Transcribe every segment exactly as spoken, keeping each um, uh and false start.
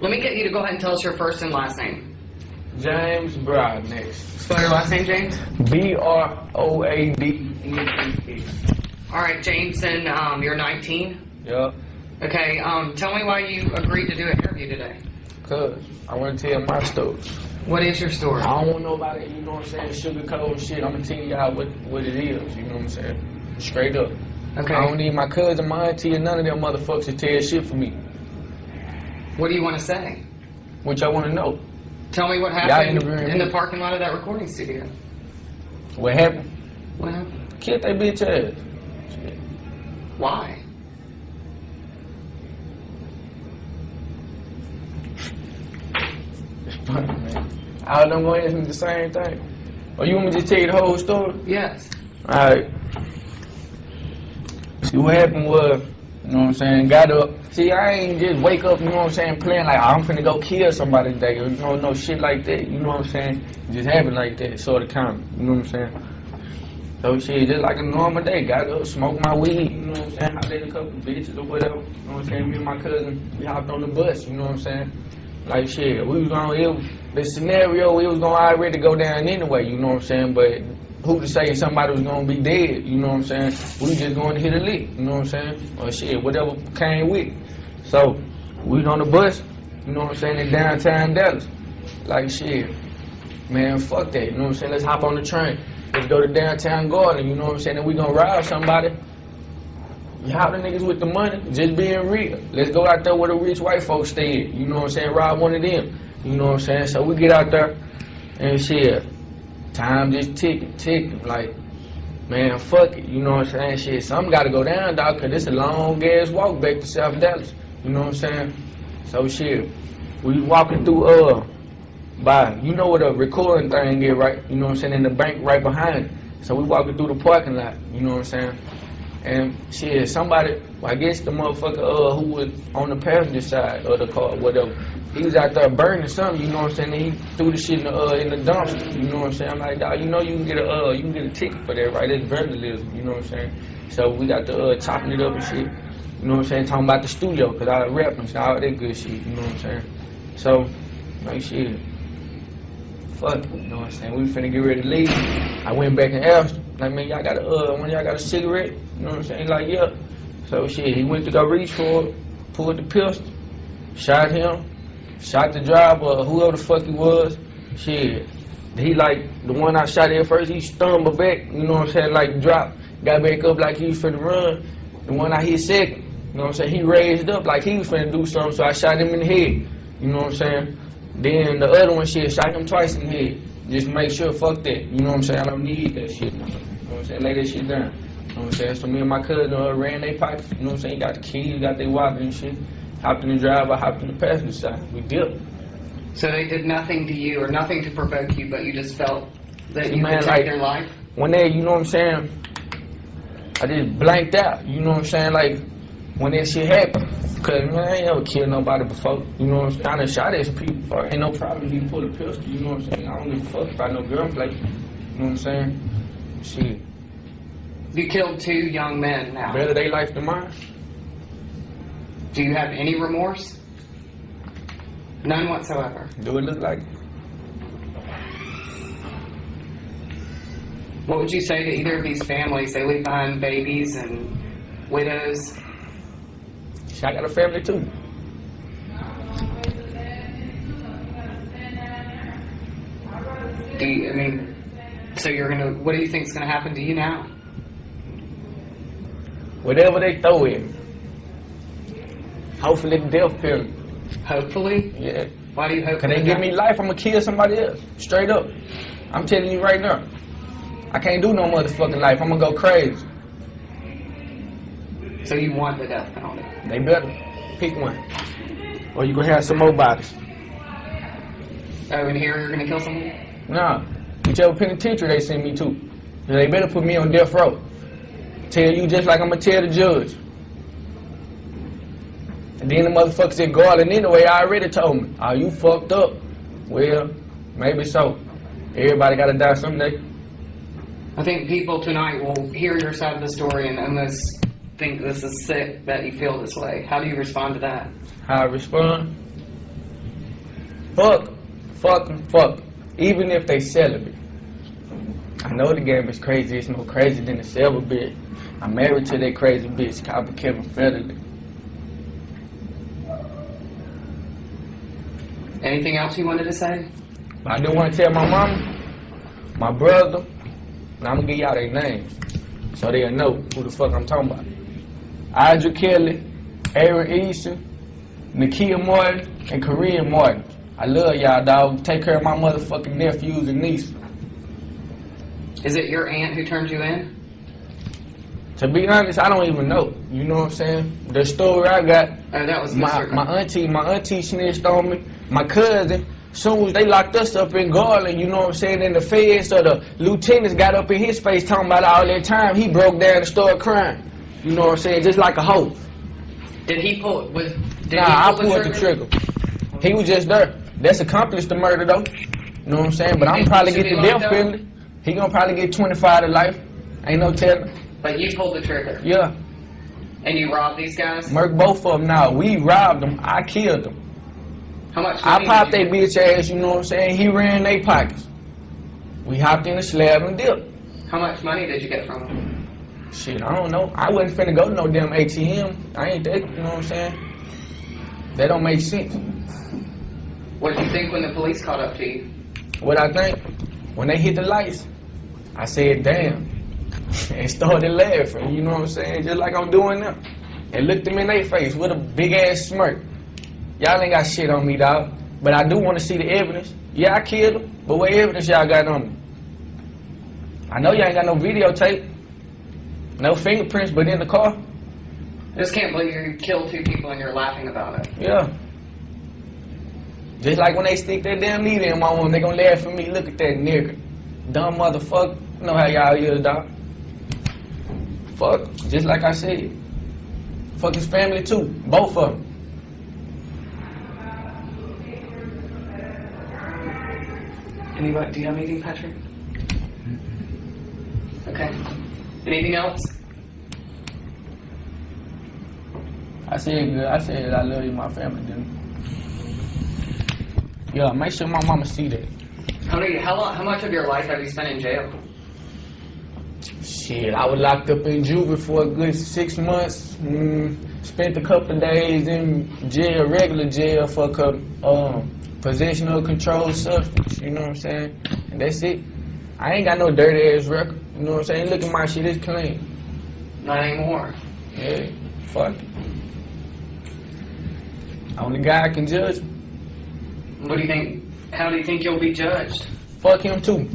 Let me get you to go ahead and tell us your first and last name. James Broadnax. Spell your last name, James. B R O A D N A X. All right, James, and um, you're nineteen? Yep. Okay, um, tell me why you agreed to do an interview today. Because I want to tell my story. What is your story? I don't want nobody, you know what I'm saying, sugarcoat shit. I'm going to tell y'all what, what it is, you know what I'm saying? Straight up. Okay. I don't need my cousin, my auntie, and none of them motherfuckers to tell shit for me. What do you want to say? What y'all want to know? Tell me what happened in the parking lot of that recording studio. What happened? What happened? Killed that bitch ass. Shit. Why? Funny, man. All them gonna ask me the same thing. Or you want me to just tell you the whole story? Yes. Alright. See, what happened was, you know what I'm saying, got up. See, I ain't just wake up, you know what I'm saying, playing like, I'm finna go kill somebody today, or you know, no shit like that, you know what I'm saying? It just happened like that, sort of kind of, you know what I'm saying? So shit, just like a normal day, got up, smoked my weed, you know what I'm saying, hopped in a couple bitches or whatever, you know what I'm saying, me and my cousin, we hopped on the bus, you know what I'm saying? Like shit, we was on it, the scenario, we was gonna already go down anyway, you know what I'm saying? But who to say somebody was gonna be dead, you know what I'm saying? We just going to hit a lick, you know what I'm saying? Or shit, whatever came with. So we was on the bus, you know what I'm saying, in downtown Dallas. Like shit, man, fuck that, you know what I'm saying? Let's hop on the train. Let's go to downtown Garland, you know what I'm saying? And we gonna rob somebody. How the niggas with the money, just being real. Let's go out there where the rich white folks stay at, you know what I'm saying, rob one of them, you know what I'm saying? So we get out there, and shit, time just ticking, ticking, like, man, fuck it, you know what I'm saying? Shit, something gotta go down, dog, cause it's a long-ass walk back to South Dallas, you know what I'm saying? So shit, we walking through, uh, by, you know what a recording thing is, right, you know what I'm saying, in the bank right behind it. So we walking through the parking lot, you know what I'm saying? And shit, somebody, well, I guess the motherfucker uh, who was on the passenger side of the car, whatever, he was out there burning something, you know what I'm saying? And he threw the shit in the uh, in the dumpster, you know what I'm saying? I'm like, dog, you know you can get a uh, you can get a ticket for that, right? That's vandalism, you know what I'm saying? So we got to uh, chopping it up and shit, you know what I'm saying? Talking about the studio, cause I was rapping, so all that good shit, you know what I'm saying? So, like shit, fuck, you know what I'm saying? We finna get ready to leave. I went back and asked. Like, man, y'all got a, uh, when y'all got a cigarette, you know what I'm saying? Like, yeah. So, shit, he went to go reach for it, pulled the pistol, shot him, shot the driver, or whoever the fuck he was. Shit, he, like, the one I shot at first, he stumbled back, you know what I'm saying? Like, dropped, got back up like he was finna run. The one I hit second, you know what I'm saying? He raised up like he was finna do something, so I shot him in the head, you know what I'm saying? Then the other one, shit, shot him twice in the head. Just make sure, fuck that, you know what I'm saying? I don't need that shit, you know what I'm saying? Lay that shit down, you know what I'm saying? So me and my cousin uh, ran their pockets, you know what I'm saying? Got the keys, got their wallet and shit. Hopped in the driver, hopped in the passenger side. We dipped. So they did nothing to you or nothing to provoke you, but you just felt that See, you man, could take like, their life? When they, you know what I'm saying? I just blanked out, you know what I'm saying? Like, when that shit happened. Cause man, I ain't ever killed nobody before. You know what I'm saying? I done shot at some people before. Ain't no problem if you pull a pistol, you know what I'm saying? I don't give a fuck about no gunplay. You know what I'm saying? Shit. You killed two young men now. Better they life than mine. Do you have any remorse? None whatsoever. Do it look like it? What would you say to either of these families? They leave behind babies and widows. I got a family too. Do you, I mean, so you're gonna, what do you think's gonna happen to you now? Whatever they throw in. Hopefully the death penalty. Hopefully? Yeah. Why do you hope? Cause they give me life, I'm gonna kill somebody else. Straight up. I'm telling you right now. I can't do no motherfucking life. I'm gonna go crazy. So you want the death penalty? They better pick one, or you gonna have some more bodies. Oh, in here you're gonna kill someone? Nah, whichever penitentiary they send me to, they better put me on death row. Tell you just like I'm gonna tell the judge. And then the motherfuckers in Garland anyway already told me, "Are you fucked up?" Well, maybe so. Everybody gotta die someday. I think people tonight will hear your side of the story and unless. Think this is sick that you feel this way. How do you respond to that? How I respond? Fuck, fuck, and fuck. Even if they celibate. I know the game is crazy. It's more crazy than a celibate bitch. I'm married to that crazy bitch, Copper Kevin Federley. Anything else you wanted to say? I do want to tell my mama, my brother, and I'm going to give y'all their names so they'll know who the fuck I'm talking about. Idra Kelly, Aaron Easton, Nakia Martin, and Kareem Martin. I love y'all, dog. Take care of my motherfucking nephews and nieces. Is it your aunt who turned you in? To be honest, I don't even know. You know what I'm saying? The story I got, oh, that was my, my auntie, my auntie snitched on me. My cousin, soon as they locked us up in Garland, you know what I'm saying, in the feds, so the lieutenants got up in his face talking about all that time. He broke down and started crying. You know what I'm saying? Just like a hoe. Did he pull, was, did nah, he pull I pulled the trigger? the trigger. He was just there. That's accomplice to murder, though. You know what I'm saying? But I'm probably get the death penalty. He gonna probably get twenty-five to life. Ain't no telling. But you pulled the trigger? Yeah. And you robbed these guys? Murked both of them. Now we robbed them. I killed them. How much I popped their bitch ass, you know what I'm saying? He ran their pockets. We hopped in the slab and dipped. How much money did you get from him? Shit, I don't know. I wasn't finna go to no damn A T M. I ain't that, you know what I'm saying? That don't make sense. What did you think when the police caught up to you? What I think? When they hit the lights, I said, damn. And started laughing, you know what I'm saying? Just like I'm doing now. And looked them in their face with a big ass smirk. Y'all ain't got shit on me, dog. But I do want to see the evidence. Yeah, I killed him, but what evidence y'all got on me? I know y'all ain't got no videotape, no fingerprints, but in the car. I just can't believe you killed two people and you're laughing about it. Yeah. Just like when they stick that damn needle in my woman, they gonna laugh at me. Look at that nigga. Dumb motherfucker. You know how y'all is, dog. Fuck. Just like I said. Fuck his family, too. Both of them. Anybody, do you have anything, Patrick? Okay. Anything else? I said, I said I love you, my family, didn't I? Yeah, make sure my mama see that. How do you, how long, how much of your life have you spent in jail? Shit, I was locked up in juvie for a good six months. Mm, spent a couple of days in jail, regular jail, for a couple. Um, Possession of controlled substance, you know what I'm saying? And that's it. I ain't got no dirty ass record, you know what I'm saying? Look at my shit, it's clean. Not anymore. Yeah, fuck it. Only guy can judge me. What do you think? How do you think you'll be judged? Fuck him too.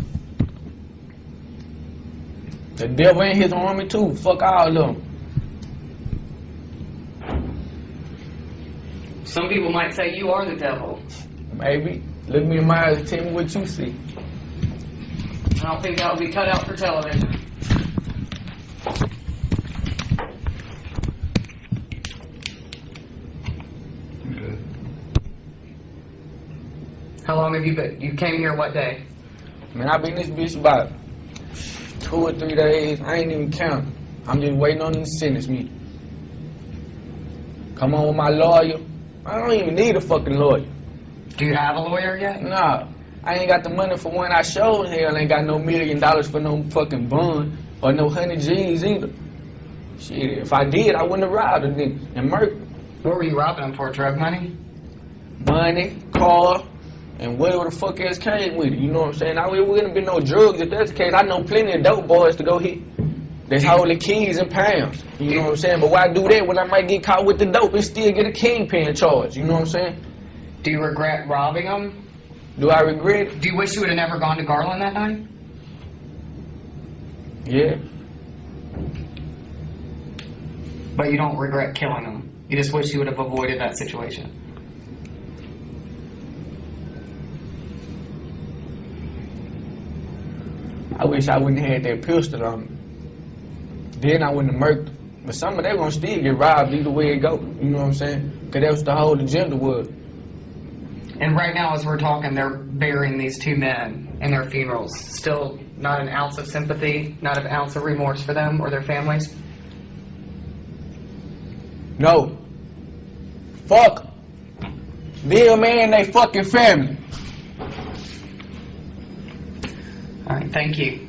The devil and his army too. Fuck all of them. Some people might say you are the devil. Maybe. Look me in my eyes and tell me what you see. I don't think that'll be cut out for television. Good. How long have you been? You came here what day? Man, I've been in this bitch about two or three days. I ain't even counting. I'm just waiting on them to sentence me. Come on with my lawyer. I don't even need a fucking lawyer. Do you have a lawyer yet? Nah. I ain't got the money for one. I showed hell ain't got no million dollars for no fucking bun or no hundred G's either. Shit, if I did, I wouldn't have robbed a nigga and murdered him. What were you robbing him for? Drug money? Money, car, and whatever the fuck else came with it. You know what I'm saying? I mean, it wouldn't have been no drugs if that's the case. I know plenty of dope boys to go hit. That's holding keys and pounds. You know what I'm saying? But why do that when I might get caught with the dope and still get a kingpin charge? You know what I'm saying? Do you regret robbing him? Do I regret? Do you wish you would have never gone to Garland that night? Yeah. But you don't regret killing him. You just wish you would have avoided that situation. I wish I wouldn't have had that pistol on me. Then I wouldn't have murked. But some of them gonna still get robbed either way it go. You know what I'm saying? Cause that was the whole agenda was. And right now, as we're talking, they're burying these two men in their funerals. Still not an ounce of sympathy, not an ounce of remorse for them or their families? No. Fuck. Bill, man, they fucking family. All right, thank you.